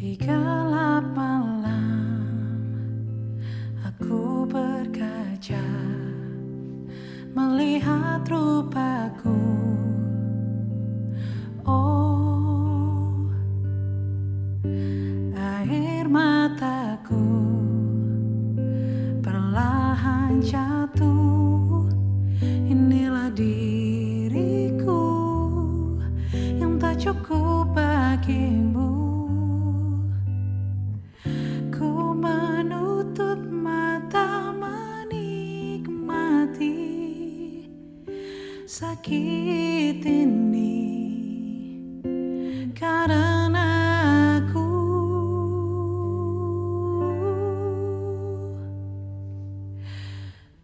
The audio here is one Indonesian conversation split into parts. Di gelap malam aku berkaca, melihat rupaku. Oh, air mataku perlahan jatuh. Inilah diriku yang tak cukup bagimu. Sakit ini karena aku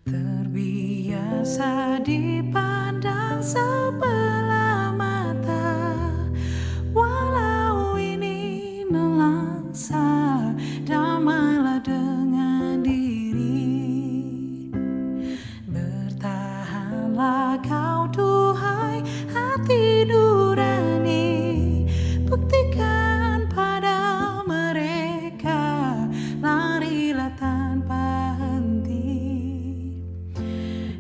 terbiasa dipandang sebelah mata. Walau ini nelangsa, damailah dengan diri. Bertahanlah kau, duhai hati nurani, buktikan pada mereka, larilah tanpa henti.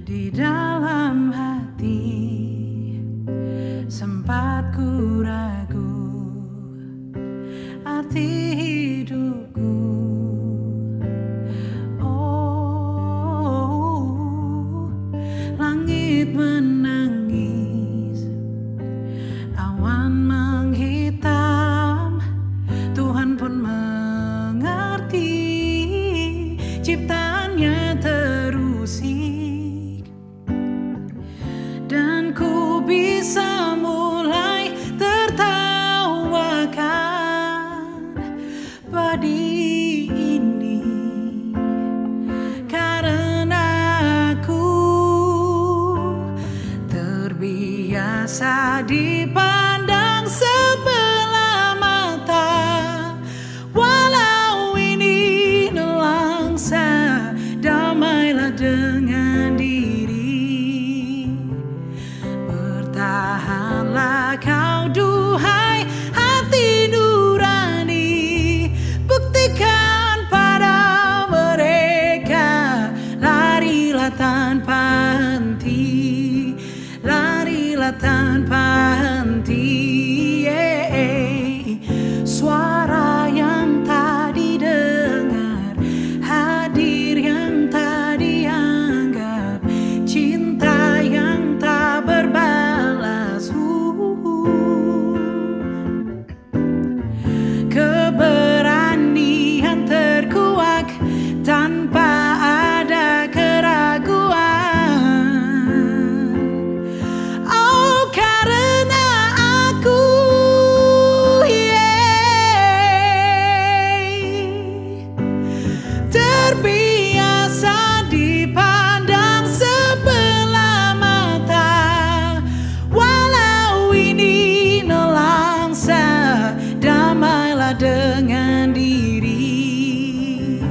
Di dalam hati sempat ku ragu arti hidupku. Oh, langit menangis, ciptaannya terusik, dan ku bisa mulai tertawakan padi ini karena aku terbiasa dipandang sebelah mata. Dengan diri, bertahanlah kau, duhai hati nurani, buktikan pada mereka, larilah tanpa henti, larilah tanpa henti. Suara yang tadi dengar, hadir yang tadi terbiasa dipandang sebelah mata. Walau ini nelangsa, damailah dengan diri.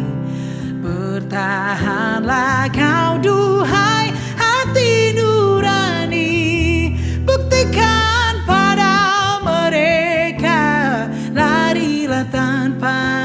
Bertahanlah kau, duhai hati nurani, buktikan pada mereka, larilah tanpa